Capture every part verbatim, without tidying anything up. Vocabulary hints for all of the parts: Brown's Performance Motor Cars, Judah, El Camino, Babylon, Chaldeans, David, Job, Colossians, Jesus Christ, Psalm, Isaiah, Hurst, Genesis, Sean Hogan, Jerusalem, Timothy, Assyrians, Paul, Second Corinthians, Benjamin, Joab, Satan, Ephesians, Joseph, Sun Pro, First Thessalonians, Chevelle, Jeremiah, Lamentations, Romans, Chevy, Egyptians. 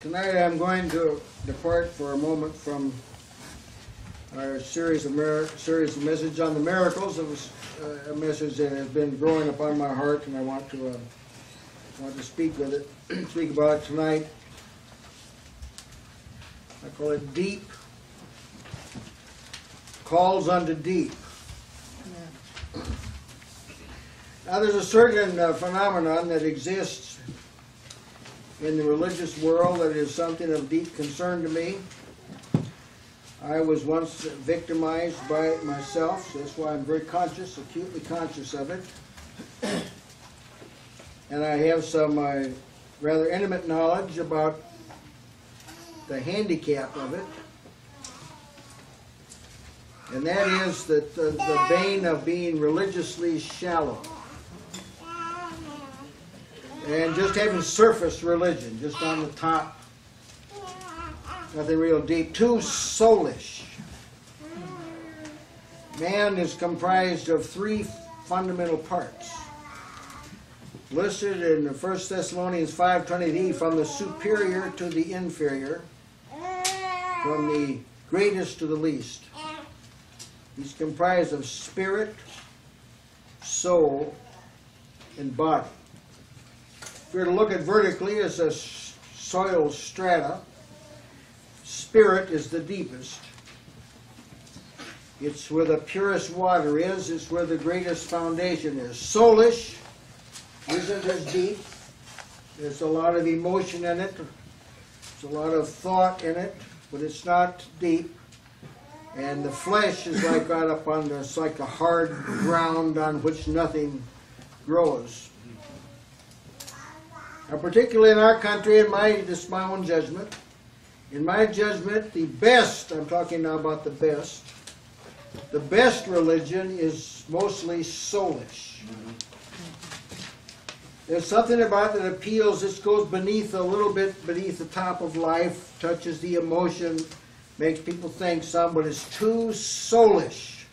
Tonight I'm going to depart for a moment from our series of, series of messages on the miracles. It was uh, a message that has been growing upon my heart, and I want to uh, want to speak with it, speak about it tonight. I call it deep calls unto deep. Yeah. Now there's a certain uh, phenomenon that exists in the religious world that is something of deep concern to me. I was once victimized by it myself, so that's why I'm very conscious, acutely conscious of it. And I have some uh, rather intimate knowledge about the handicap of it. And that is that the, the bane of being religiously shallow. And just having surface religion, just on the top, nothing real deep, too soulish. Man is comprised of three fundamental parts, listed in First Thessalonians five twenty-eight, from the superior to the inferior, from the greatest to the least. He's comprised of spirit, soul, and body. If we were to look at vertically, as a soil strata, spirit is the deepest. It's where the purest water is. It's where the greatest foundation is. Soulish isn't as deep. There's a lot of emotion in it. There's a lot of thought in it, but it's not deep. And the flesh is like right up on the, it's like the hard ground on which nothing grows. Now, particularly in our country, in my, this is my own judgment, in my judgment, the best, I'm talking now about the best, the best religion is mostly soulish. There's something about that appeals, this goes beneath a little bit, beneath the top of life, touches the emotion, makes people think some, but it's too soulish.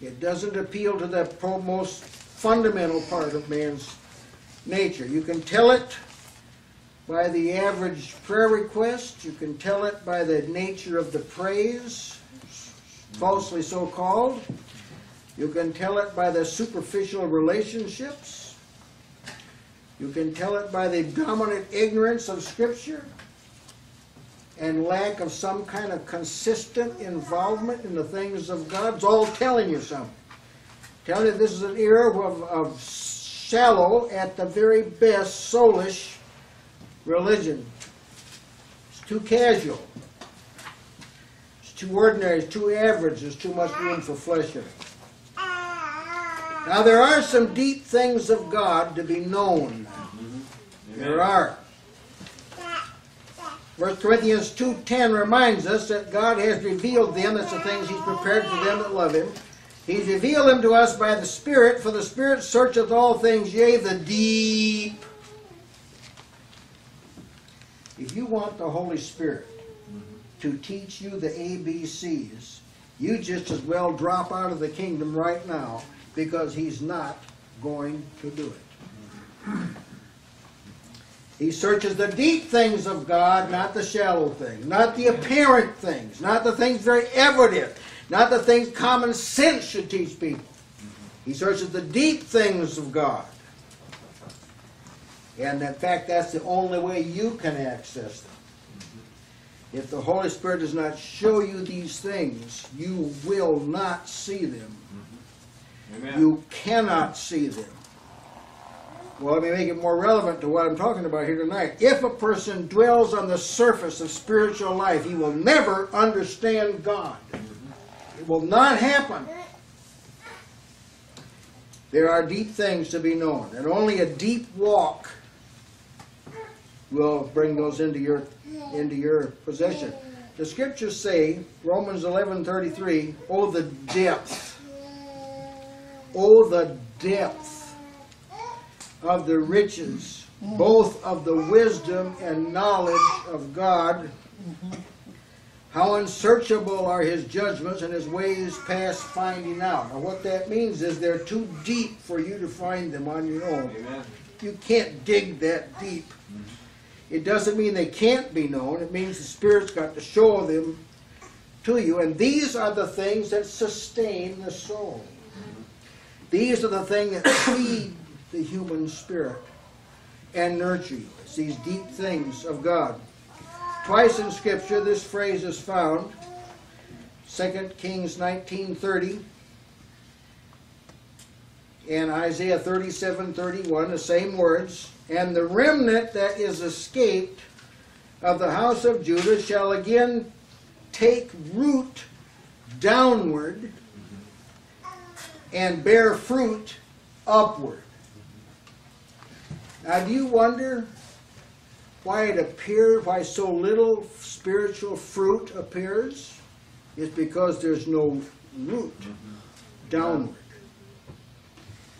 It doesn't appeal to the most fundamental part of man's nature. You can tell it by the average prayer request. You can tell it by the nature of the praise, falsely so-called. You can tell it by the superficial relationships. You can tell it by the dominant ignorance of Scripture and lack of some kind of consistent involvement in the things of God. It's all telling you something. Telling you this is an era of, of shallow, at the very best, soulish religion. It's too casual. It's too ordinary. It's too average. There's too much room for flesh in it. Now, there are some deep things of God to be known. Mm-hmm. There are. First Corinthians two ten reminds us that God has revealed them. That's the things He's prepared for them that love Him. He's revealed them to us by the Spirit, for the Spirit searcheth all things, yea, the deep. If you want the Holy Spirit to teach you the A B Cs, you just as well drop out of the kingdom right now, because He's not going to do it. He searches the deep things of God, not the shallow things, not the apparent things, not the things very evident, not the things common sense should teach people. He searches the deep things of God. And in fact, that's the only way you can access them. If the Holy Spirit does not show you these things, you will not see them. Amen. You cannot see them. Well, let me make it more relevant to what I'm talking about here tonight. If a person dwells on the surface of spiritual life, he will never understand God. It will not happen. There are deep things to be known, and only a deep walk will bring those into your into your possession. The Scriptures say, Romans eleven thirty-three, "Oh, the depth! Oh, the depth of the riches, both of the wisdom and knowledge of God! How unsearchable are His judgments, and His ways past finding out." Now, what that means is they're too deep for you to find them on your own. Amen. You can't dig that deep. It doesn't mean they can't be known. It means the Spirit's got to show them to you. And these are the things that sustain the soul. These are the things that feed the human spirit and nurture you. It's these deep things of God. Twice in Scripture this phrase is found. Second Kings nineteen thirty and Isaiah thirty-seven thirty-one, the same words. And the remnant that is escaped of the house of Judah shall again take root downward and bear fruit upward. Now, do you wonder why it appears, why so little spiritual fruit appears? It's because there's no root downward.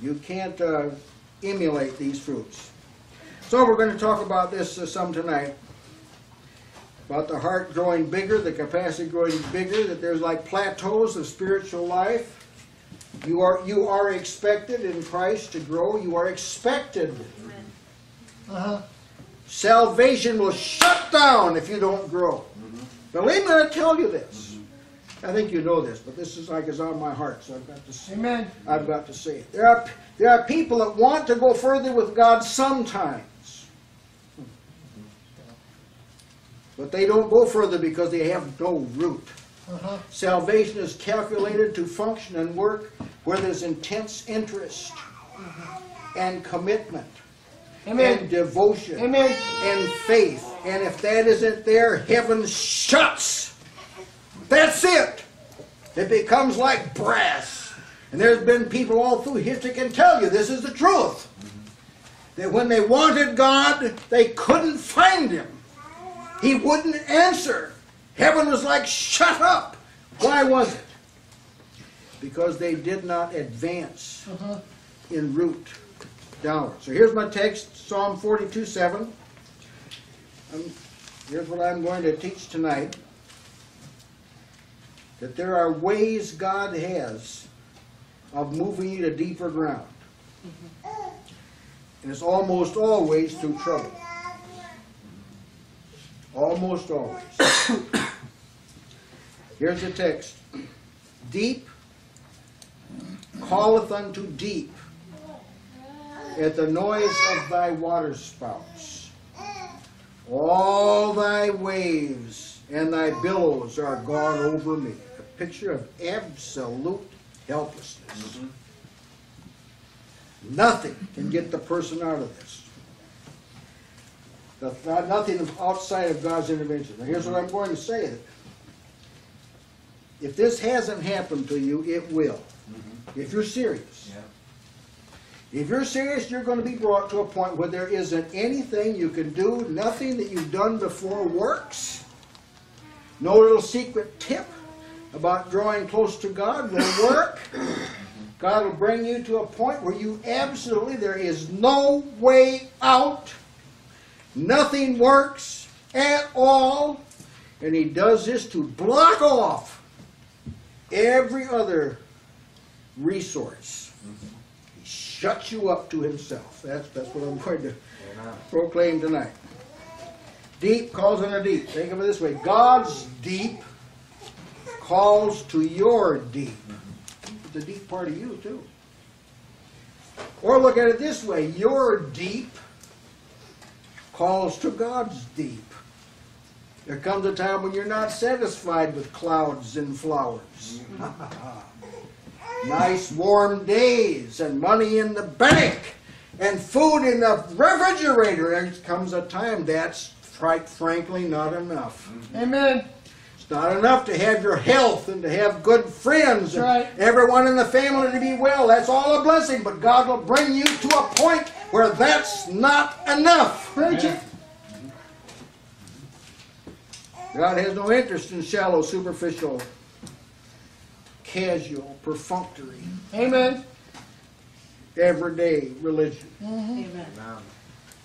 You can't uh, emulate these fruits. So we're going to talk about this uh, some tonight. About the heart growing bigger, the capacity growing bigger, that there's like plateaus of spiritual life. You are, you are expected in Christ to grow. You are expected. Amen. Uh-huh. Salvation will shut down if you don't grow. Mm-hmm. Believe me, I tell you this. Mm-hmm. I think you know this, but this is like it's on my heart, so I've got to say Amen. It. I've got to say it. There are, there are people that want to go further with God sometimes. But they don't go further because they have no root. Uh-huh. Salvation is calculated to function and work where there's intense interest uh-huh. and commitment Amen. And devotion Amen. And faith. And if that isn't there, heaven shuts. That's it. It becomes like brass. And there's been people all through history can tell you this is the truth. That when they wanted God, they couldn't find Him. He wouldn't answer. Heaven was like, shut up! Why was it? Because they did not advance uh-huh. in root downward. So here's my text, Psalm forty-two seven. Um, here's what I'm going to teach tonight. That there are ways God has of moving you to deeper ground. Mm-hmm. And it's almost always through trouble. Almost always. Here's the text. Deep calleth unto deep at the noise of thy waterspouts. All thy waves and thy billows are gone over me. A picture of absolute helplessness. Mm-hmm. Nothing can get the person out of this. The, nothing outside of God's intervention. Now here's what I'm going to say. If this hasn't happened to you, it will. Mm-hmm. If you're serious. Yeah. If you're serious, you're going to be brought to a point where there isn't anything you can do, nothing that you've done before works. No little secret tip about drawing close to God will work. God will bring you to a point where you absolutely, there is no way out. Nothing works at all. And He does this to block off every other resource. Mm-hmm. He shuts you up to Himself. That's, that's what I'm going to Amen. Proclaim tonight. Deep calls on a deep. Think of it this way. God's deep calls to your deep. Mm-hmm. It's a deep part of you, too. Or look at it this way. Your deep calls to God's deep. There comes a time when you're not satisfied with clouds and flowers. Nice warm days and money in the bank and food in the refrigerator. There comes a time that's frankly not enough. Mm-hmm. Amen. It's not enough to have your health and to have good friends and right. everyone in the family to be well. That's all a blessing, but God will bring you to a point where that's not enough. Preacher. God has no interest in shallow, superficial, casual, perfunctory, Amen. Everyday religion. Mm-hmm. Amen.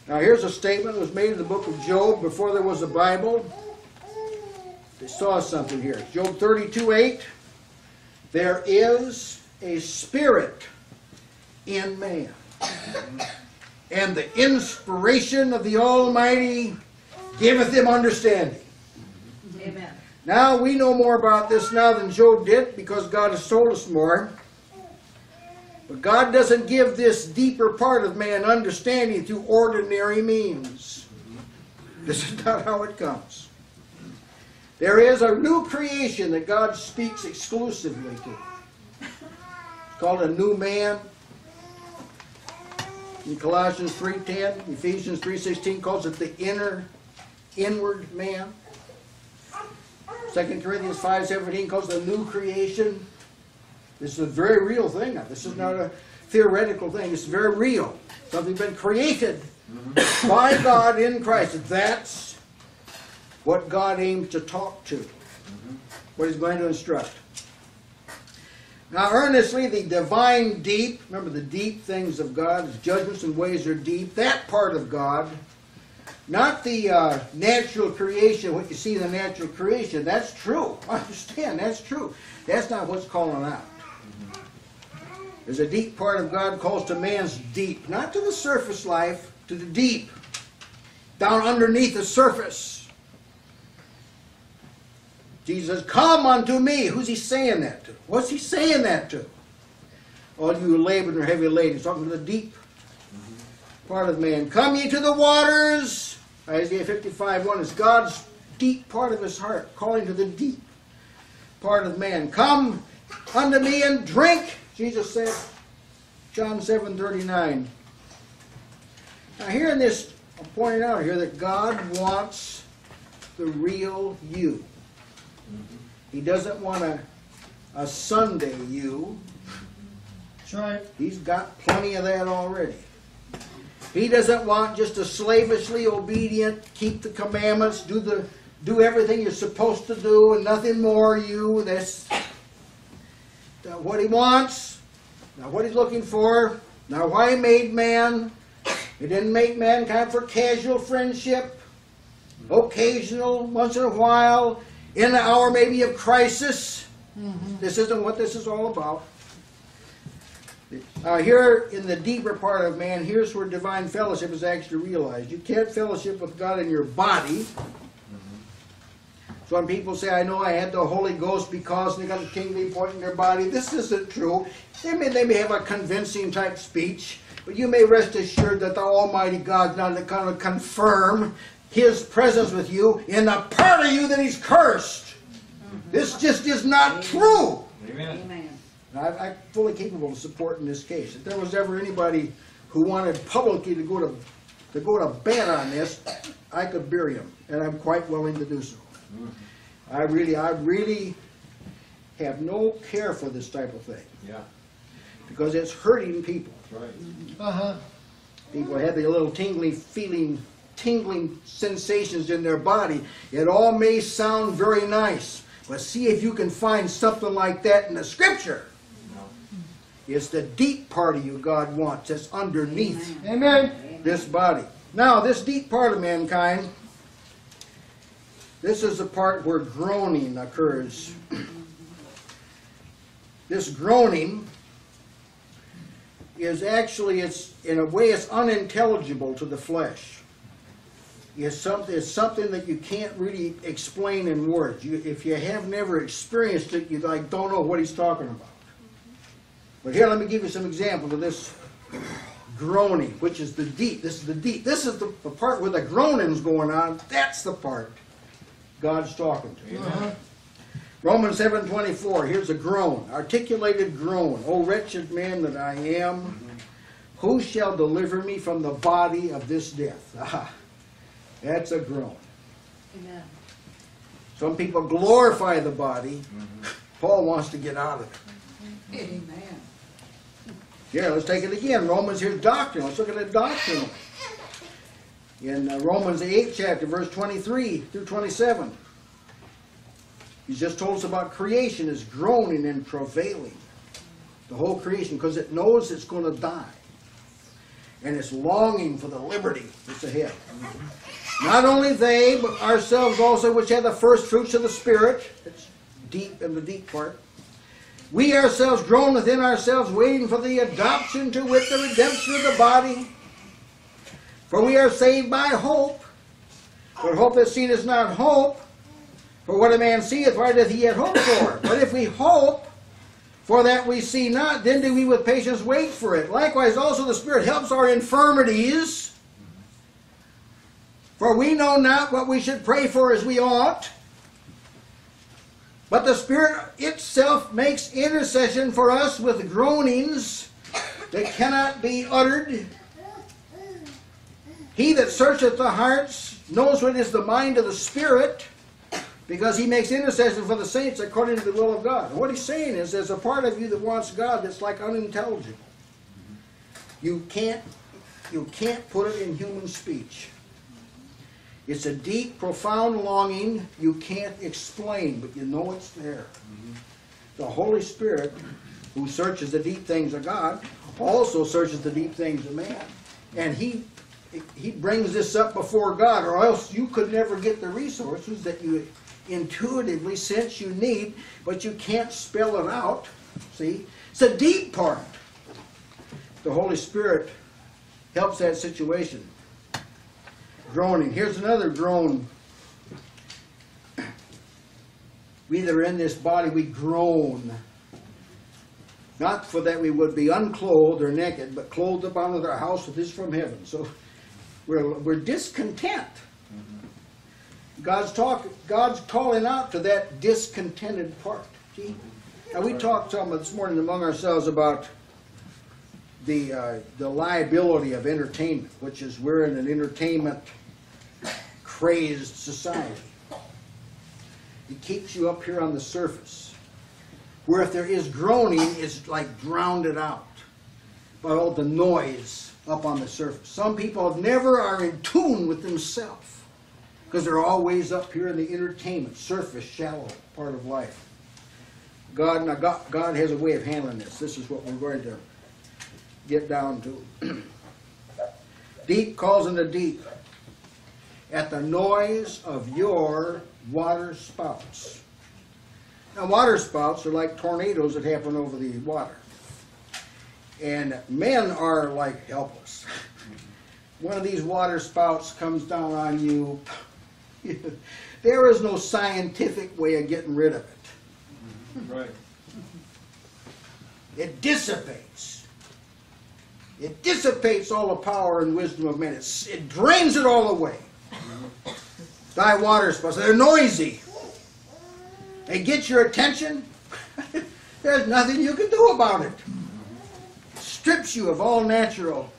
Now here's a statement that was made in the book of Job before there was a Bible. They saw something here. Job thirty-two eight. There is a spirit in man. And the inspiration of the Almighty giveth him understanding. Amen. Now we know more about this now than Job did, because God has told us more. But God doesn't give this deeper part of man understanding through ordinary means. This is not how it comes. There is a new creation that God speaks exclusively to. It's called a new man. In Colossians three ten, Ephesians three sixteen calls it the inner, inward man. Second Corinthians five seventeen calls it the new creation. This is a very real thing. This is not a theoretical thing. It's very real. Something been created mm-hmm. by God in Christ. That's what God aims to talk to. Mm-hmm. What He's going to instruct. Now earnestly, the divine deep, remember the deep things of God, His judgments and ways are deep, that part of God, not the uh, natural creation, what you see in the natural creation, that's true. I understand, that's true. That's not what's calling out. There's a deep part of God calls to man's deep, not to the surface life, to the deep, down underneath the surface. Jesus says, come unto me. Who's He saying that to? What's He saying that to? All you who labor and are heavy laden. He's talking to the deep part of man. Come ye to the waters. Isaiah fifty-five one is God's deep part of His heart, calling to the deep part of man. Come unto me and drink, Jesus said, John seven thirty-nine. Now here in this, I'm pointing out here that God wants the real you. He doesn't want a, a Sunday you. That's right. He's got plenty of that already. He doesn't want just a slavishly obedient, keep the commandments, do the do everything you're supposed to do and nothing more you. That's not what He wants, not what He's looking for, not why He made man. He didn't make mankind for casual friendship, occasional, once in a while, in an hour maybe of crisis. Mm-hmm. This isn't what this is all about. Uh, here in the deeper part of man, here's where divine fellowship is actually realized. You can't fellowship with God in your body. Mm-hmm. So when people say, I know I had the Holy Ghost because they got a kingly point in their body, this isn't true. They may, they may have a convincing type speech, but you may rest assured that the Almighty God's not going to confirm His presence with you in the part of you that He's cursed. Mm-hmm. This just is not Amen. True. Amen. Amen. I'm fully capable of supporting this case. If there was ever anybody who wanted publicly to go to to go to bed on this, I could bury him, and I'm quite willing to do so. Mm-hmm. I really, I really have no care for this type of thing. Yeah, because it's hurting people. Right. Uh huh. People have their little tingly feeling, tingling sensations in their body. It all may sound very nice, but see if you can find something like that in the Scripture. It's the deep part of you God wants. It's underneath Amen. Amen. This body. Now, this deep part of mankind, this is the part where groaning occurs. This groaning is actually, it's in a way, it's unintelligible to the flesh. It's something, it's something that you can't really explain in words. You, if you have never experienced it, you like don't know what He's talking about. But here, let me give you some examples of this groaning, which is the deep. This is the deep. This is the, the part where the groaning's going on. That's the part God's talking to. Uh-huh. Romans seven twenty-four, here's a groan, articulated groan. O wretched man that I am, mm-hmm. who shall deliver me from the body of this death? Aha, that's a groan. Amen. Some people glorify the body. Mm-hmm. Paul wants to get out of it. Mm-hmm. Amen. Yeah, let's take it again. Romans, here's doctrine. Let's look at the doctrine. In uh, Romans eight, chapter, verse twenty-three through twenty-seven. He's just told us about creation is groaning and travailing. The whole creation, because it knows it's going to die. And it's longing for the liberty that's ahead. Not only they, but ourselves also, which had the first fruits of the Spirit. It's deep in the deep part. We ourselves groan within ourselves, waiting for the adoption to wit the redemption of the body. For we are saved by hope. But hope that's seen is not hope, for what a man seeth, why doth he yet hope for? But if we hope for that we see not, then do we with patience wait for it. Likewise also the Spirit helps our infirmities, for we know not what we should pray for as we ought, but the Spirit itself makes intercession for us with groanings that cannot be uttered. He that searcheth the hearts knows what is the mind of the Spirit, because he makes intercession for the saints according to the will of God. And what he's saying is there's a part of you that wants God that's like unintelligible. You can't, you can't put it in human speech. It's a deep, profound longing you can't explain, but you know it's there. Mm-hmm. The Holy Spirit, who searches the deep things of God, also searches the deep things of man. And he, he brings this up before God, or else you could never get the resources that you intuitively sense you need, but you can't spell it out. See? It's a deep part. The Holy Spirit helps that situation. Groaning. Here's another groan. We that are in this body, we groan. Not for that we would be unclothed or naked, but clothed upon with our house that is from heaven. So we're, we're discontent. God's, talk, God's calling out to that discontented part. See? Now we talked some this morning among ourselves about The, uh, the liability of entertainment, which is we're in an entertainment-crazed society. It keeps you up here on the surface, where if there is groaning, it's like drowned it out by all the noise up on the surface. Some people never are in tune with themselves, because they're always up here in the entertainment, surface, shallow part of life. God, now God, God has a way of handling this. This is what we're going to get down to. Deep calls into deep at the noise of your water spouts. Now, water spouts are like tornadoes that happen over the water. And men are like helpless. One of these water spouts comes down on you. There is no scientific way of getting rid of it. Right. It dissipates. It dissipates all the power and wisdom of man. It, it drains it all away. Thy water spouts, they're noisy. They get your attention. There's nothing you can do about it. It strips you of all natural,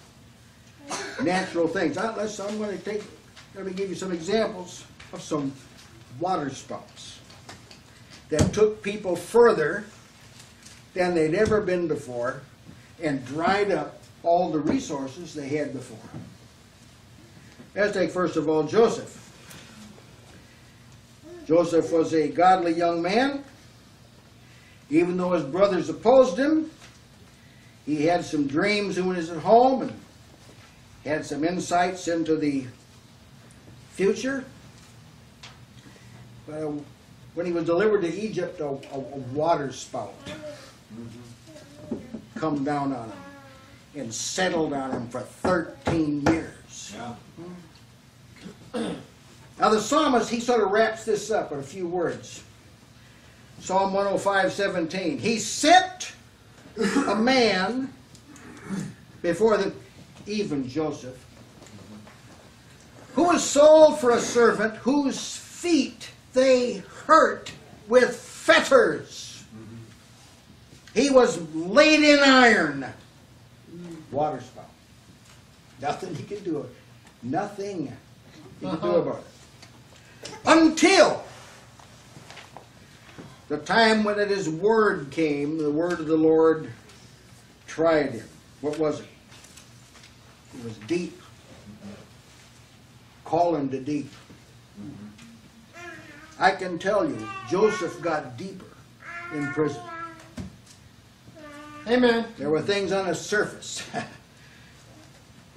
natural things. I, let's, I'm going to take, let me give you some examples of some water spouts that took people further than they'd ever been before and dried up all the resources they had before. Let's take first of all Joseph. Joseph was a godly young man. Even though his brothers opposed him, he had some dreams when he was at home and had some insights into the future. But when he was delivered to Egypt, a, a, a water spout come down on him and settled on him for thirteen years. Yeah. Now the psalmist, he sort of wraps this up in a few words. Psalm one oh five, seventeen. He set a man before the, even Joseph, who was sold for a servant, whose feet they hurt with fetters. Mm-hmm. He was laid in iron. Water spout. Nothing he can do. Nothing he can do about it. Until the time when at his word came, the word of the Lord tried him. What was it? It was deep. Call him to deep. I can tell you, Joseph got deeper in prison. Amen. There were things on the surface.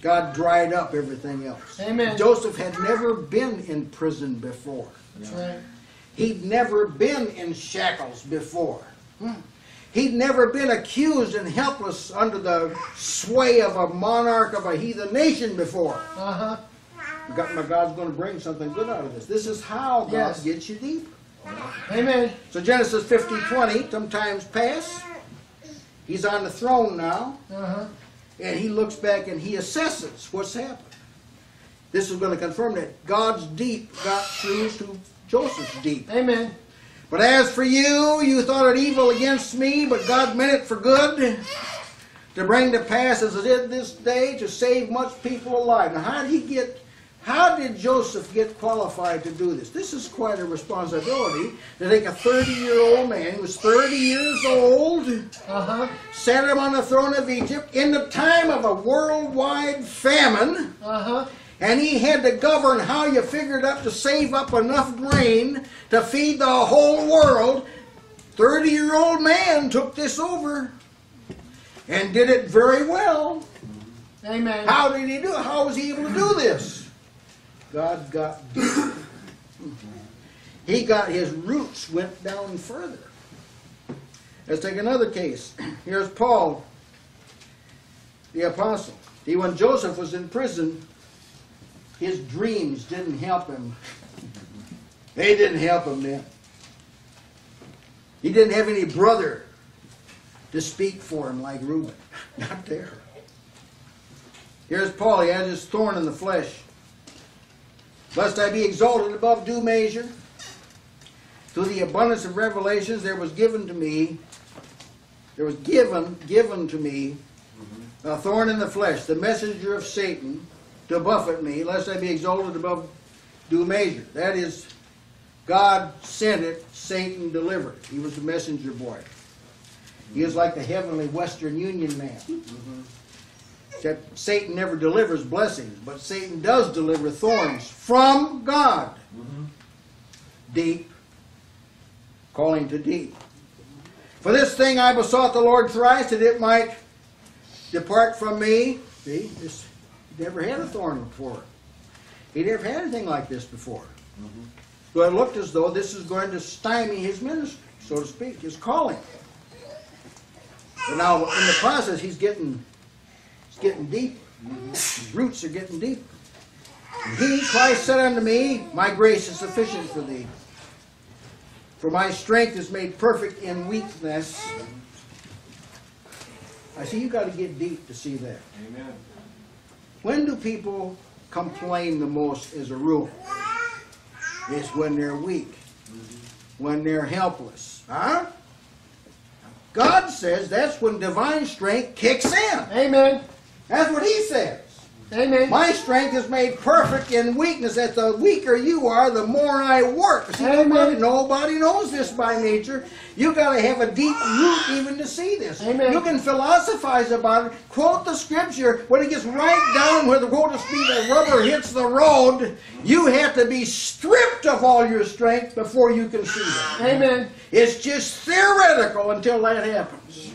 God dried up everything else. Amen. Joseph had never been in prison before. That's right. He'd never been in shackles before. He'd never been accused and helpless under the sway of a monarch of a heathen nation before. Uh-huh. God, God's going to bring something good out of this. This is how God yes. gets you deep. Amen. So Genesis fifty twenty, sometimes pass. He's on the throne now. Uh-huh. And he looks back and he assesses what's happened. This is going to confirm that God's deep got through to Joseph's deep. Amen. But as for you, you thought it evil against me, but God meant it for good, to bring to pass as it did this day, to save much people alive. Now, how did he get? How did Joseph get qualified to do this? This is quite a responsibility to take a thirty-year-old man who was thirty years old, uh-huh. set him on the throne of Egypt in the time of a worldwide famine, uh-huh. and he had to govern how you figured up to save up enough grain to feed the whole world. thirty-year-old man took this over and did it very well. Amen. How did he do it? How was he able to do this? God got he got his roots went down further. Let's take another case. Here's Paul, the apostle. He, when Joseph was in prison, his dreams didn't help him. They didn't help him then. He didn't have any brother to speak for him like Reuben. Not there. Here's Paul. He had his thorn in the flesh. Lest I be exalted above due measure, through the abundance of revelations there was given to me, there was given, given to me a thorn in the flesh, the messenger of Satan, to buffet me, lest I be exalted above due measure. That is, God sent it, Satan delivered it. He was the messenger boy. He is like the heavenly Western Union man. Mm-hmm. Except Satan never delivers blessings, but Satan does deliver thorns from God. Mm-hmm. Deep, calling to deep. For this thing I besought the Lord thrice, that it might depart from me. See, this, he never had a thorn before. He never had anything like this before. Mm-hmm. So it looked as though this is going to stymie his ministry, so to speak, his calling. But now, in the process, he's getting... getting deeper. His roots are getting deeper. He, Christ, said unto me, my grace is sufficient for thee. For my strength is made perfect in weakness. I see, you've got to get deep to see that. Amen. When do people complain the most as a rule? It's when they're weak. Mm-hmm. When they're helpless. Huh? God says that's when divine strength kicks in. Amen. That's what he says. Amen. My strength is made perfect in weakness. That the weaker you are, the more I work. See, nobody, nobody knows this by nature. You've got to have a deep root even to see this. Amen. You can philosophize about it, quote the scripture. When it gets right down where the road is, the rubber hits the road, you have to be stripped of all your strength before you can see that. Amen. It's just theoretical until that happens.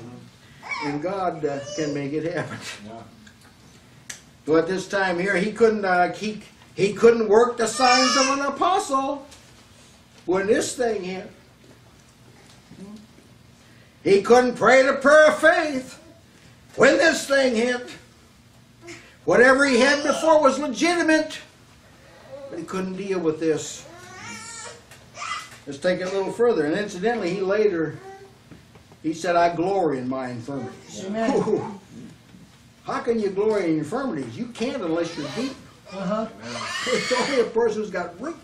And God uh, can make it happen. Yeah. So at this time here, he couldn't uh, he, he couldn't work the signs of an apostle when this thing hit. He couldn't pray the prayer of faith when this thing hit. Whatever he had before was legitimate, but he couldn't deal with this. Let's take it a little further. And incidentally, he later he said, "I glory in my infirmities." Amen. Ooh. How can you glory in infirmities? You can't unless you're deep. Uh-huh. It's only a person who's got root.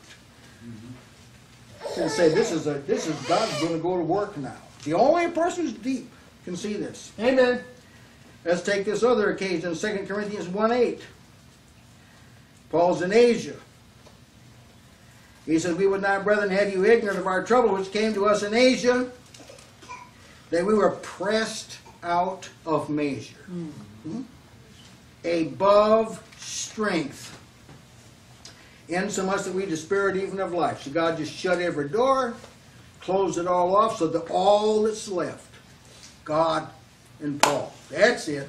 Mm-hmm. Can say this is a this is God's going to go to work now. The only person who's deep can see this. Amen. Let's take this other occasion, Second Corinthians one eight. Paul's in Asia. He says, "We would not, brethren, have you ignorant of our trouble which came to us in Asia, that we were pressed out of measure." Mm. Hmm? Above strength, insomuch that we despaired even of life. So God just shut every door, closed it all off, so that all that's left, God and Paul. That's it.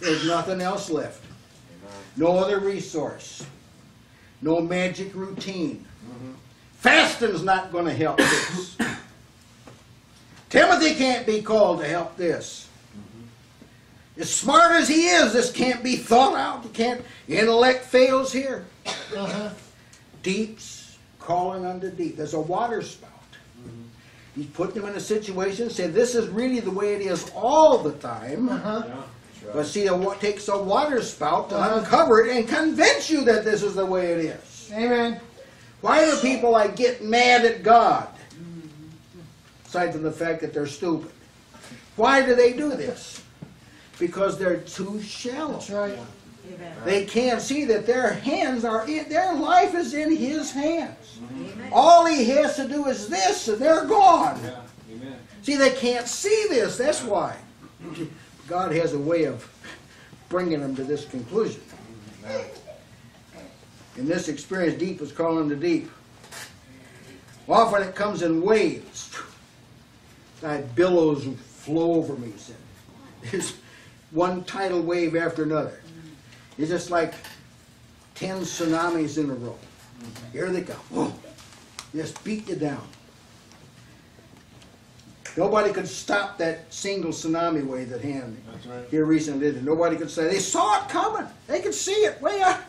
There's nothing else left. No other resource. No magic routine. Fasting's not going to help this. Timothy can't be called to help this. As smart as he is, this can't be thought out. You can't. Intellect fails here. Uh-huh. Deeps calling unto deep. There's a water spout. Mm-hmm. He put them in a situation, say this is really the way it is all the time. Uh-huh. Yeah, that's right. But see, it takes a water spout to uh-huh. uncover it and convince you that this is the way it is. Amen. Why do people like get mad at God? Aside from the fact that they're stupid. Why do they do this? Because they're too shallow. That's right. Amen. They can't see that their hands are in, their life is in His hands. Amen. All He has to do is this, and they're gone. Yeah. Amen. See, they can't see this. That's why God has a way of bringing them to this conclusion. Amen. In this experience, deep is calling to deep. Often it comes in waves. Thy billows flow over me, he said. There's one tidal wave after another. It's just like ten tsunamis in a row. Mm-hmm. Here they come. Whoa. Just beat you down. Nobody could stop that single tsunami wave that happened right. here recently. Didn't. Nobody could say, they saw it coming. They could see it way out.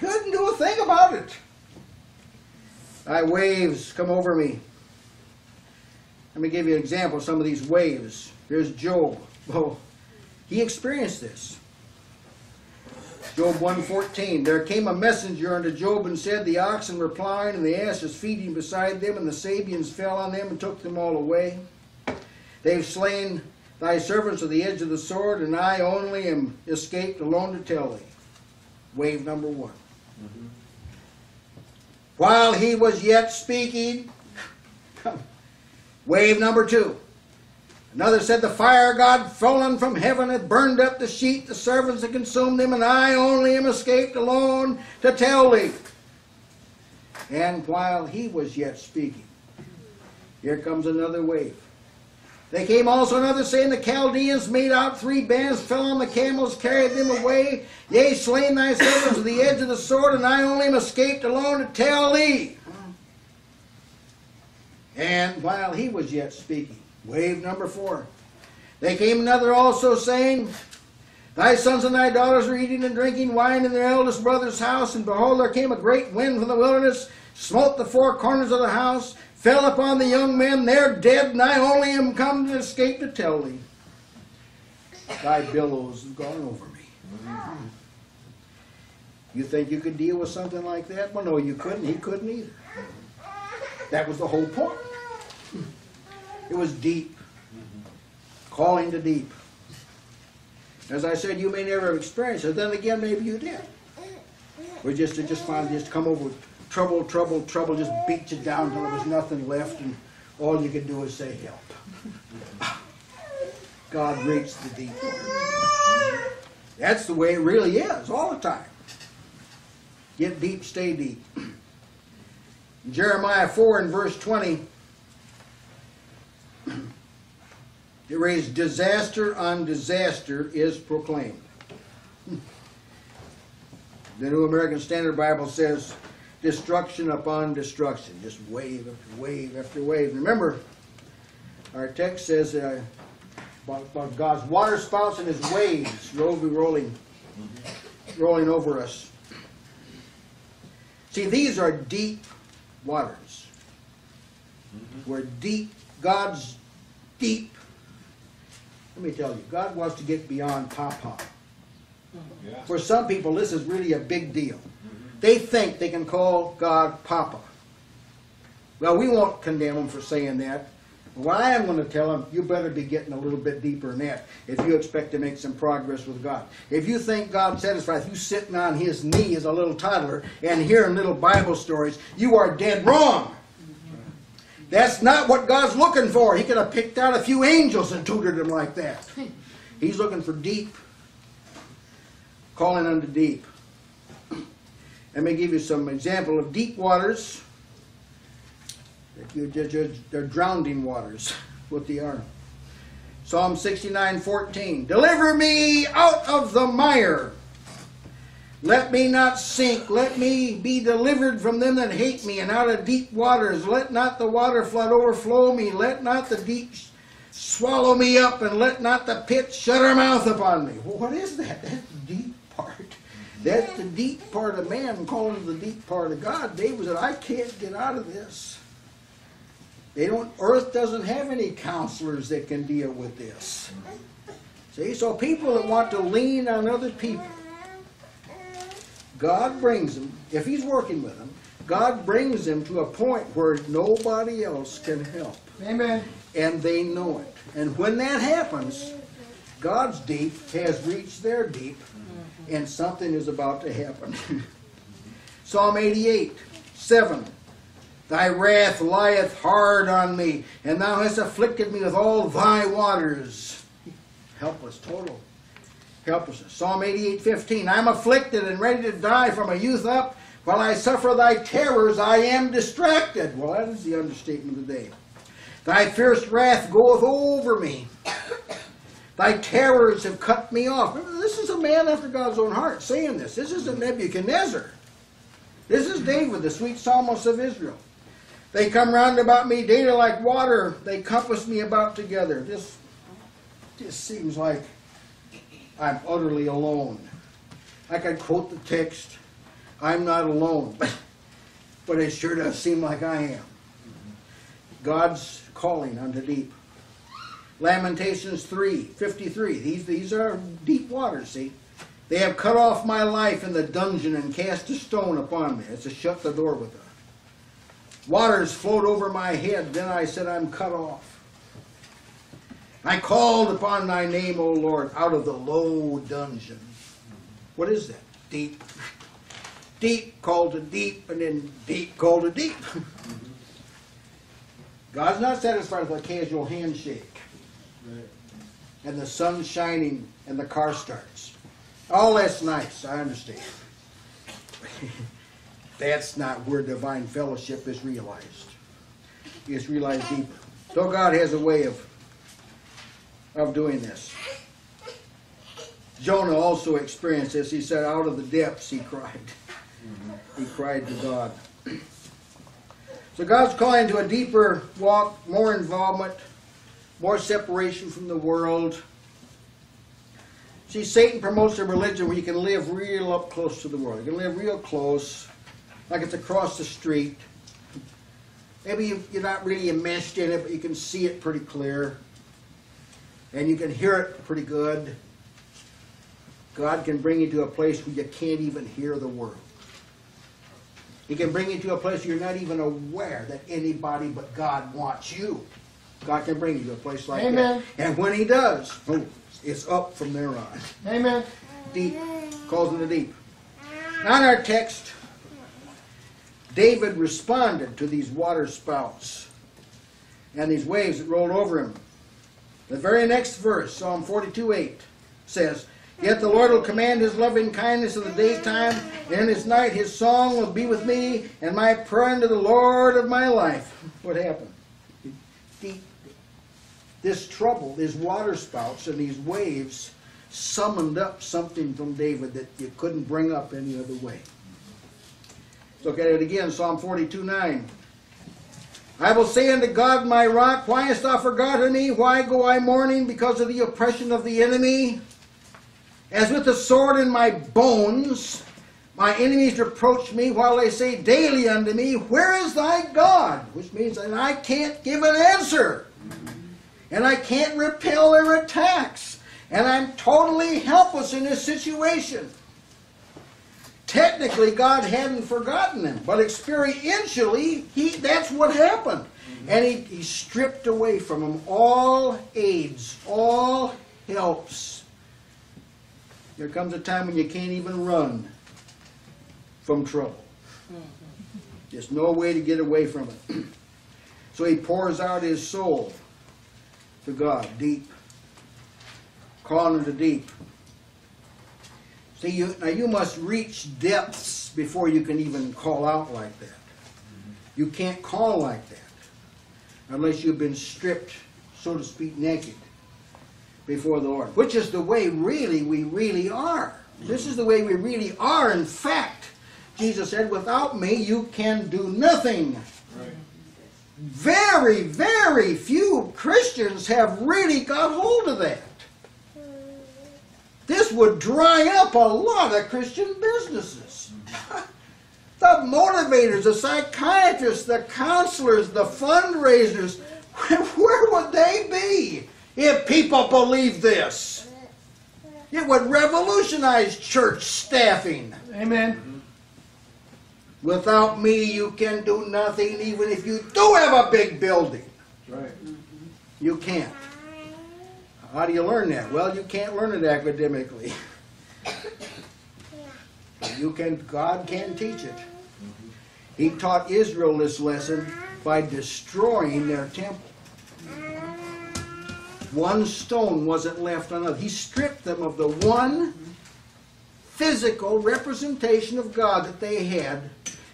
Couldn't do a thing about it. Thy waves come over me. Let me give you an example of some of these waves. Here's Job. Oh, he experienced this. Job one fourteen, there came a messenger unto Job and said, the oxen were plowing and the asses feeding beside them, and the Sabians fell on them and took them all away. They've slain thy servants with the edge of the sword, and I only am escaped alone to tell thee. Wave number one. Mm-hmm. While he was yet speaking, wave number two. Another said, the fire God fallen from heaven hath burned up the sheep, the servants have consumed them, and I only am escaped alone to tell thee. And while he was yet speaking, here comes another wave. They came also another saying, the Chaldeans made out three bands, fell on the camels, carried them away. Yea, slain thy servants with the edge of the sword, and I only am escaped alone to tell thee. And while he was yet speaking, wave number four. They came another also saying, thy sons and thy daughters were eating and drinking wine in their eldest brother's house, and behold, there came a great wind from the wilderness, smote the four corners of the house, fell upon the young men, they're dead, and I only am come to escape to tell thee. Thy billows have gone over me. Mm-hmm. You think you could deal with something like that? Well, no, you couldn't. He couldn't either. That was the whole point. It was deep. Mm-hmm. Calling to deep. As I said, you may never have experienced it. Then again, maybe you did. We just it just finally just come over with trouble, trouble, trouble, just beat you down till there was nothing left, and all you could do is say help. God reached the deep. That's the way it really is, all the time. Get deep, stay deep. In Jeremiah four and verse twenty. It reads, disaster on disaster is proclaimed. The New American Standard Bible says, destruction upon destruction. Just wave after wave after wave. Remember, our text says uh, about, about God's water spouts and His waves rolling, rolling over us. See, these are deep waters. Where deep, God's deep. Let me tell you, God wants to get beyond pop-pop. Yeah. For some people, this is really a big deal. Mm-hmm. They think they can call God Papa. Well, we won't condemn them for saying that. Well, I am going to tell them, you better be getting a little bit deeper than that if you expect to make some progress with God. If you think God satisfies you sitting on His knee as a little toddler and hearing little Bible stories, you are dead wrong. That's not what God's looking for. He could have picked out a few angels and tutored them like that. He's looking for deep. Calling unto deep. Let me give you some example of deep waters. They're drowning waters, what they are. Psalm sixty-nine fourteen. Deliver me out of the mire. Let me not sink, let me be delivered from them that hate me, and out of deep waters. Let not the water flood overflow me, let not the deep swallow me up, and let not the pit shut her mouth upon me. Well, what is that? That's the deep part. That's the deep part of man calling the deep part of God. David said, I can't get out of this. They don't, earth doesn't have any counselors that can deal with this. See, so people that want to lean on other people, God brings them, if he's working with them, God brings them to a point where nobody else can help. Amen. And they know it. And when that happens, God's deep has reached their deep, and something is about to happen. Psalm eighty-eight, seven. Thy wrath lieth hard on me, and thou hast afflicted me with all thy waters. Helpless, total helplessness. Psalm eighty-eight, fifteen. I am afflicted and ready to die from a youth up. While I suffer thy terrors, I am distracted. Well, that is the understatement of the day. Thy fierce wrath goeth over me. Thy terrors have cut me off. Remember, this is a man after God's own heart saying this. This isn't Nebuchadnezzar. This is David, the sweet psalmist of Israel. They come round about me, data like water. They compass me about together. This just seems like I'm utterly alone. I could quote the text, I'm not alone, but, but it sure does seem like I am. God's calling on the deep. Lamentations three, fifty-three. These, these are deep waters, see. They have cut off my life in the dungeon and cast a stone upon me. It's to shut the door with them. Waters flowed over my head. Then I said, I'm cut off. I called upon thy name, O Lord, out of the low dungeon. What is that? Deep. Deep called to deep, and then deep called to deep. God's not satisfied with a casual handshake. And the sun's shining and the car starts. All that's nice, I understand. That's not where divine fellowship is realized. It's realized deeper. So God has a way of, of doing this. Jonah also experienced this. He said, out of the depths he cried. Mm-hmm. He cried to God. So God's calling to a deeper walk, more involvement, more separation from the world. See, Satan promotes a religion where you can live real up close to the world. You can live real close, like it's across the street. Maybe you, you're not really enmeshed in it, but you can see it pretty clear. And you can hear it pretty good. God can bring you to a place where you can't even hear the world. He can bring you to a place where you're not even aware that anybody but God wants you. God can bring you to a place like Amen. That. And when he does, boom, it's up from there on. Amen. Deep. Calls in the deep. Now in our text, David responded to these water spouts and these waves that rolled over him. The very next verse, Psalm forty-two, eight, says, Yet the Lord will command his loving kindness in the daytime, and in his night his song will be with me, and my prayer unto the Lord of my life. What happened? Deep. This trouble, these water spouts and these waves summoned up something from David that you couldn't bring up any other way. Let's look at it again, Psalm forty-two, nine. I will say unto God, my rock, why hast thou forgotten me? Why go I mourning because of the oppression of the enemy? As with the sword in my bones, my enemies reproach me while they say daily unto me, Where is thy God? Which means that I can't give an answer. And I can't repel their attacks. And I'm totally helpless in this situation. Technically, God hadn't forgotten them. But experientially, he, that's what happened. And he, he stripped away from them all aids, all helps. There comes a time when you can't even run from trouble. There's no way to get away from it. So he pours out his soul to God, deep. Calling to deep. See, you, now you must reach depths before you can even call out like that. You can't call like that unless you've been stripped, so to speak, naked before the Lord, which is the way really we really are. This is the way we really are. In fact, Jesus said, without me you can do nothing. Right. Very, very few Christians have really got hold of that. This would dry up a lot of Christian businesses. The motivators, the psychiatrists, the counselors, the fundraisers, where would they be if people believed this? It would revolutionize church staffing. Amen. Without me, you can do nothing, even if you do have a big building. Right. You can't. How do you learn that? Well, you can't learn it academically. You can, God can teach it. He taught Israel this lesson by destroying their temple. One stone wasn't left on another. He stripped them of the one physical representation of God that they had.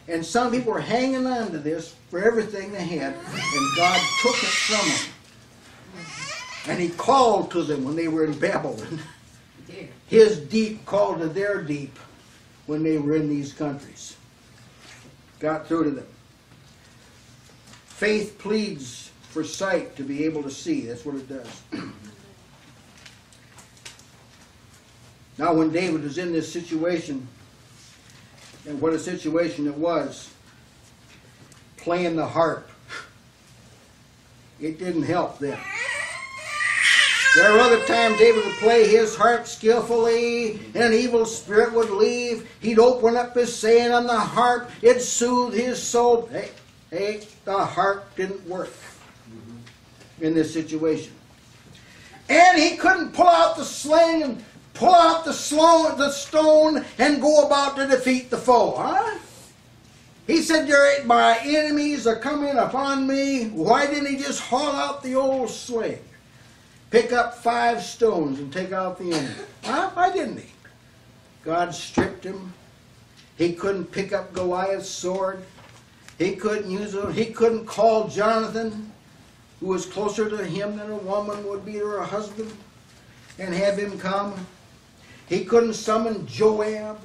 And some people were hanging on to this for everything they had. And God took it from them. And he called to them when they were in Babylon. His deep called to their deep when they were in these countries. Got through to them. Faith pleads for sight to be able to see. That's what it does. Now when David was in this situation, and what a situation it was, playing the harp, it didn't help them. There were other times David would play his harp skillfully, and an evil spirit would leave. He'd open up his saying on the harp. It soothed his soul. Hey, hey, the harp didn't work in this situation. And he couldn't pull out the sling and pull out the stone and go about to defeat the foe, huh? He said, my enemies are coming upon me. Why didn't he just haul out the old sling? Pick up five stones and take out the enemy. Huh? Why didn't he? God stripped him. He couldn't pick up Goliath's sword. He couldn't use it. He couldn't call Jonathan, who was closer to him than a woman would be to her husband, and have him come. He couldn't summon Joab,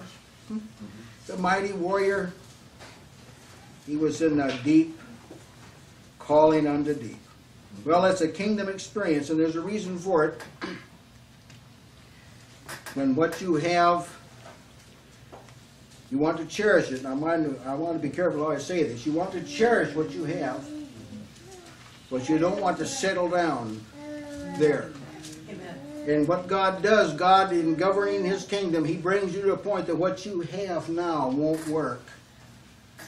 the mighty warrior. He was in the deep, calling unto deep. Well, that's a kingdom experience, and there's a reason for it. When what you have, you want to cherish it. Now, mind, I want to be careful how I say this. You want to cherish what you have, but you don't want to settle down there. Amen. And what God does, God, in governing His kingdom, He brings you to a point that what you have now won't work.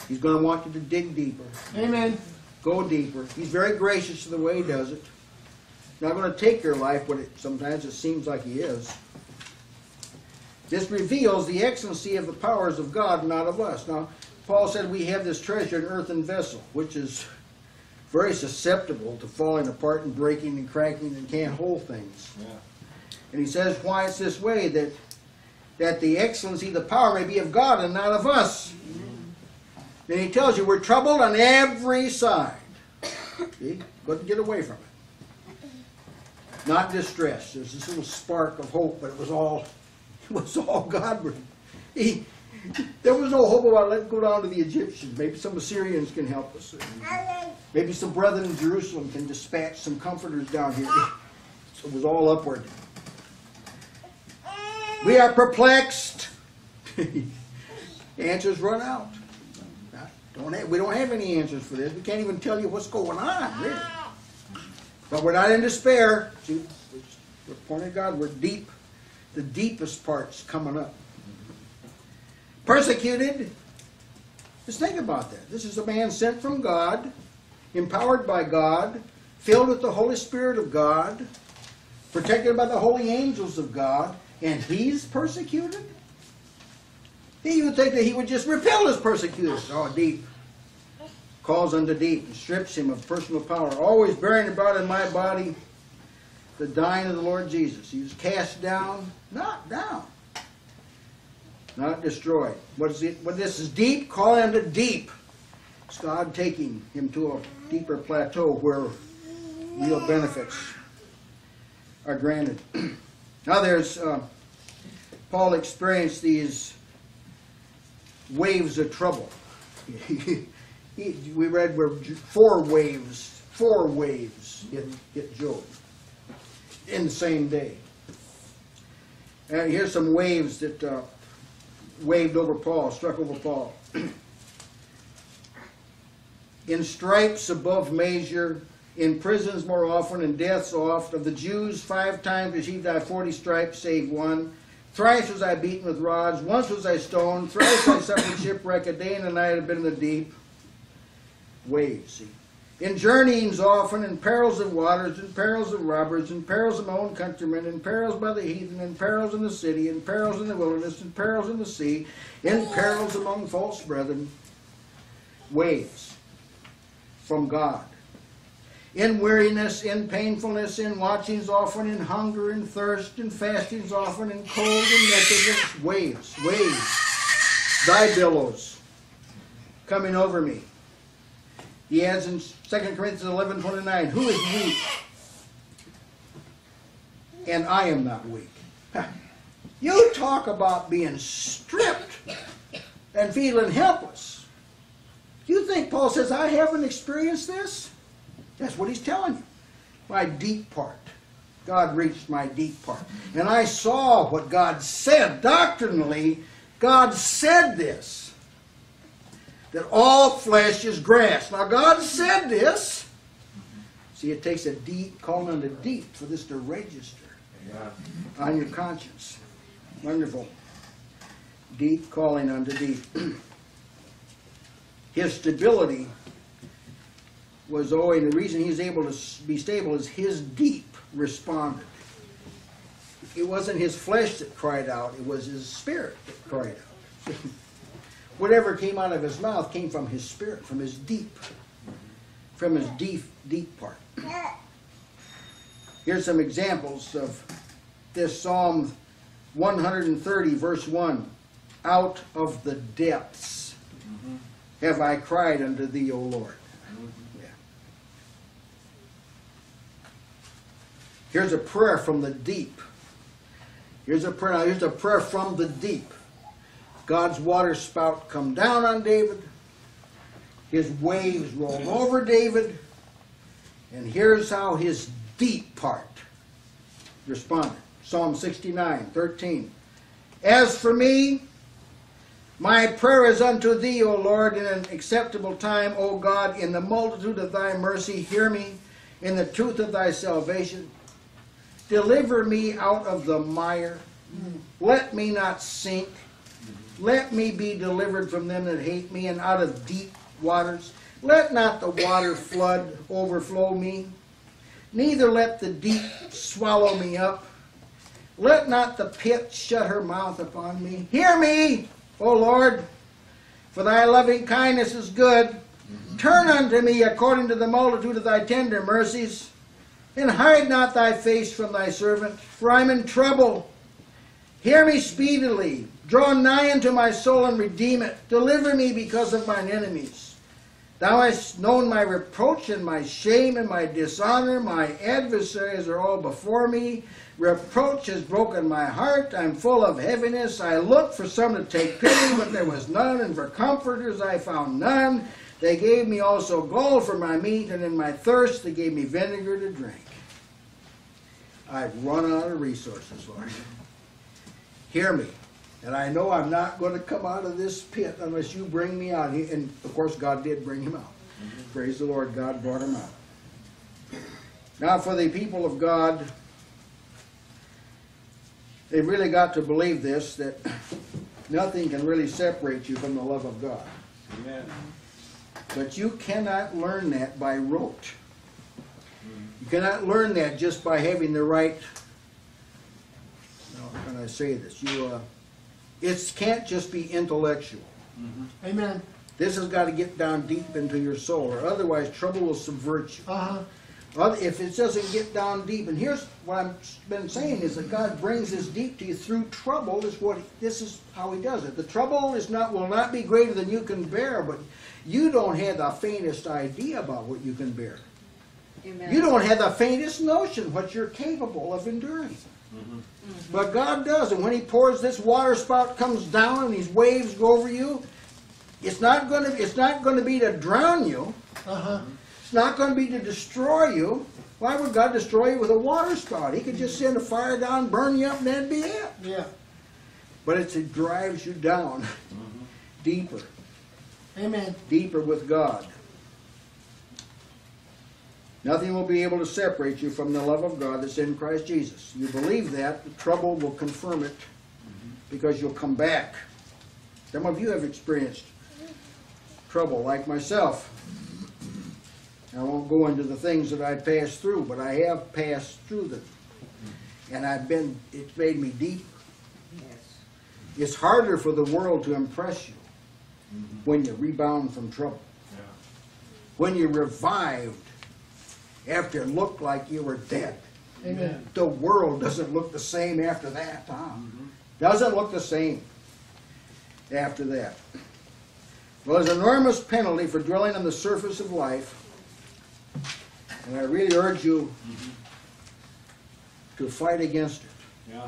He's going to want you to dig deeper. Amen. Go deeper. He's very gracious to the way He does it. Not going to take your life, but it, sometimes it seems like He is. This reveals the excellency of the powers of God, not of us. Now, Paul said we have this treasure in earthen vessel, which is very susceptible to falling apart and breaking and cracking and can't hold things. Yeah. And he says why it's this way, that, that the excellency, the power may be of God and not of us. Then he tells you we're troubled on every side. See? Couldn't get away from it. Not distressed. There's this little spark of hope, but it was all, it was all Godward. He, there was no hope about let's go down to the Egyptians. Maybe some Assyrians can help us. Maybe some brethren in Jerusalem can dispatch some comforters down here. So it was all upward. We are perplexed. Answers run out. Don't have, we don't have any answers for this. We can't even tell you what's going on, really. But we're not in despair. See, we're pointing to God. We're deep. The deepest part's coming up. Persecuted. Just think about that. This is a man sent from God, empowered by God, filled with the Holy Spirit of God, protected by the holy angels of God, and he's persecuted? He would think that he would just repel his persecutors. Oh, deep. Calls unto deep and strips him of personal power. Always bearing about in my body the dying of the Lord Jesus. He was cast down, not down, not destroyed. What is it? Well, this is deep, calling unto deep. It's God taking him to a deeper plateau where real benefits are granted. Now there's, uh, Paul experienced these waves of trouble. We read where four waves, four waves hit, hit Job in the same day. Uh, here's some waves that uh, waved over Paul, struck over Paul. In stripes above measure, in prisons more often, in deaths oft. Of the Jews five times received I forty stripes, save one. Thrice was I beaten with rods, once was I stoned, thrice I suffered shipwreck, a day and a night have been in the deep. Waves, see. In journeyings often, in perils of waters, in perils of robbers, in perils of my own countrymen, in perils by the heathen, in perils in the city, in perils in the wilderness, in perils in the sea, in perils among false brethren. Waves from God. In weariness, in painfulness, in watchings often, in hunger, in thirst, in fastings often, in cold, in nakedness. Waves, waves, thy billows coming over me. He adds in Second Corinthians eleven twenty-nine, who is weak? And I am not weak. You talk about being stripped and feeling helpless. You think Paul says, I haven't experienced this? That's what he's telling you. My deep part. God reached my deep part. And I saw what God said. Doctrinally, God said this. That all flesh is grass. Now God said this. See, it takes a deep, calling on the deep for this to register yeah. on your conscience. Wonderful. Deep calling unto deep. His stability was owing, and the reason he's able to be stable is his deep responded. It wasn't his flesh that cried out, it was his spirit that cried out. Whatever came out of his mouth came from his spirit, from his deep, from his deep, deep part. Here's some examples of this Psalm one thirty, verse one. Out of the depths have I cried unto thee, O Lord. Yeah. Here's a prayer from the deep. Here's a prayer, here's a prayer from the deep. God's water spout come down on David. His waves rolled over David. And here's how his deep part responded. Psalm sixty-nine, thirteen. As for me, my prayer is unto thee, O Lord, in an acceptable time, O God, in the multitude of thy mercy, hear me, in the truth of thy salvation. Deliver me out of the mire. Let me not sink. Let me be delivered from them that hate me, and out of deep waters. Let not the water flood overflow me, neither let the deep swallow me up. Let not the pit shut her mouth upon me. Hear me, O Lord, for thy loving kindness is good. Turn unto me according to the multitude of thy tender mercies, and hide not thy face from thy servant, for I am in trouble. Hear me speedily. Draw nigh unto my soul and redeem it. Deliver me because of mine enemies. Thou hast known my reproach and my shame and my dishonor. My adversaries are all before me. Reproach has broken my heart. I am full of heaviness. I looked for some to take pity, but there was none. And for comforters I found none. They gave me also gall for my meat, and in my thirst they gave me vinegar to drink. I've run out of resources, Lord. Hear me. And I know I'm not going to come out of this pit unless you bring me out. And, of course, God did bring him out. Mm-hmm. Praise the Lord, God brought him out. Now, for the people of God, they've really got to believe this, that nothing can really separate you from the love of God. Amen. But you cannot learn that by rote. You cannot learn that just by having the right... No, how can I say this? You... Uh, It can't just be intellectual. Mm-hmm. Amen. This has got to get down deep into your soul, or otherwise trouble will subvert you. Uh-huh. Well, if it doesn't get down deep, and here's what I've been saying is that God brings this deep to you through trouble. Is what this is how He does it. The trouble is not will not be greater than you can bear, but you don't have the faintest idea about what you can bear. Amen. You don't have the faintest notion what you're capable of enduring. Mm-hmm. Mm-hmm. But God does, and when He pours this water spout comes down, and these waves go over you, it's not going to it's not going to be to drown you. Uh-huh. It's not going to be to destroy you. Why would God destroy you with a water spout? He could just send a fire down, burn you up, and that'd be it. Yeah. But it's, it drives you down mm-hmm. deeper. Amen. Deeper with God. Nothing will be able to separate you from the love of God that's in Christ Jesus. You believe that, the trouble will confirm it mm-hmm. because you'll come back. Some of you have experienced trouble like myself. I won't go into the things that I passed through, but I have passed through them. And I've been, it's made me deeper. Yes. It's harder for the world to impress you mm-hmm. when you rebound from trouble. Yeah. When you revived after it looked like you were dead. Amen. The world doesn't look the same after that. Huh? Mm-hmm. Doesn't look the same after that. Well, there's an enormous penalty for dwelling on the surface of life. And I really urge you mm-hmm. to fight against it. Yeah.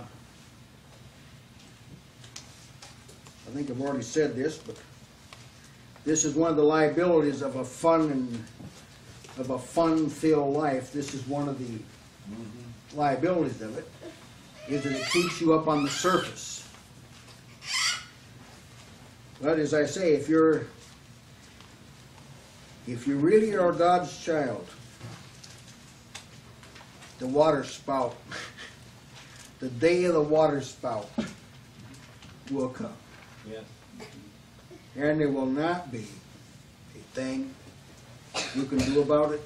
I think I've already said this, but this is one of the liabilities of a fun and of a fun-filled life. This is one of the mm-hmm. liabilities of it, is that it keeps you up on the surface. But as I say, if you're if you really are God's child, the water spout, the day of the water spout will come. Yes. And there will not be a thing you can do about it.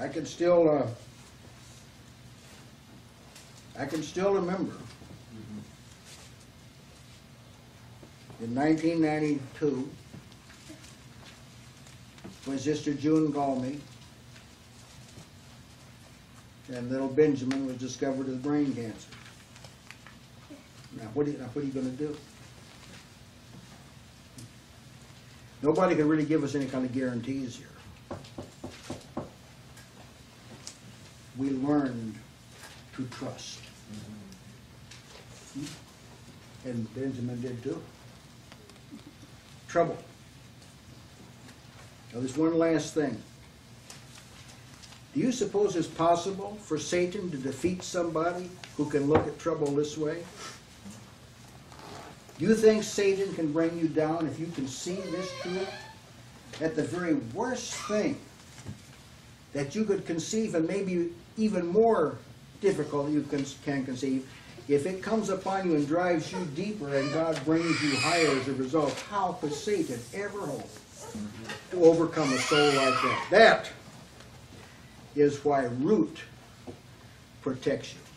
I can still, uh, I can still remember mm-hmm. in nineteen ninety-two, when Sister June called me, and little Benjamin was discovered with brain cancer. Now, what are you, now what are you going to do? Nobody can really give us any kind of guarantees here. We learned to trust, mm-hmm. and Benjamin did too. Trouble. Now, there's one last thing. Do you suppose it's possible for Satan to defeat somebody who can look at trouble this way? Do you think Satan can bring you down if you can see this truth? That the very worst thing that you could conceive, and maybe even more difficult you can, can conceive, if it comes upon you and drives you deeper and God brings you higher as a result, how could Satan ever hope to overcome a soul like that? That is why root protects you.